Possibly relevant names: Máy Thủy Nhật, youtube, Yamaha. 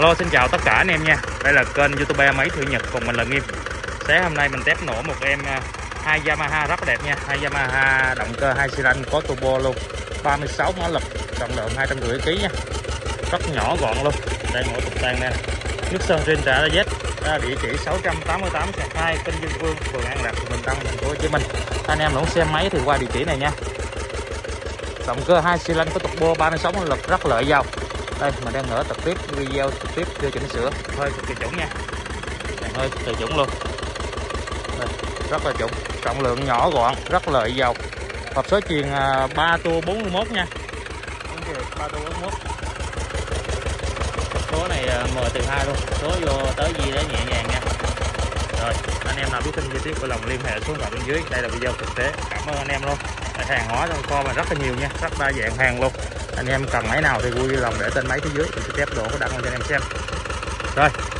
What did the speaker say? Hello, xin chào tất cả anh em nha. Đây là kênh YouTube Máy Thủy Nhật, cùng mình là Nghiêm. Sáng hôm nay mình test nổ một em hai Yamaha rất đẹp nha. Hai Yamaha động cơ 2 xi lanh có turbo luôn, 36 mã lực, trọng lượng 250 kg nha. Rất nhỏ gọn luôn. Đây ngồi tục tàn nè. Nước sơn trên trả là Z. Đó là địa chỉ 688/2 kênh Dương Vương, phường An Lạc, Bình Tân, thành phố Hồ Chí Minh. Anh em muốn xem máy thì qua địa chỉ này nha. Động cơ 2 xi lanh có turbo 36 mã lực, rất lợi dao. Đây mình đang ở trực tiếp video trực tiếp chưa chỉnh sửa, hơi cực kỳ chuẩn nha, hơi cực kỳ chuẩn luôn. Đây, rất là chuẩn, trọng lượng nhỏ gọn, rất lợi dầu. Hộp số truyền 3 tua 41 nha, 3 tua 41. Số này mời từ 2 luôn, số vô tới gì đó nhẹ nhàng nha. Rồi anh em nào biết tin chi tiết của lòng liên hệ số điện thoại bên dưới. Đây là video thực tế, cảm ơn anh em luôn. Hàng hóa trong kho mà rất là nhiều nha, rất đa dạng hàng luôn. Anh em cần máy nào thì vui lòng để tên máy phía dưới, mình sẽ test đồ có đăng lên cho anh em xem. Rồi.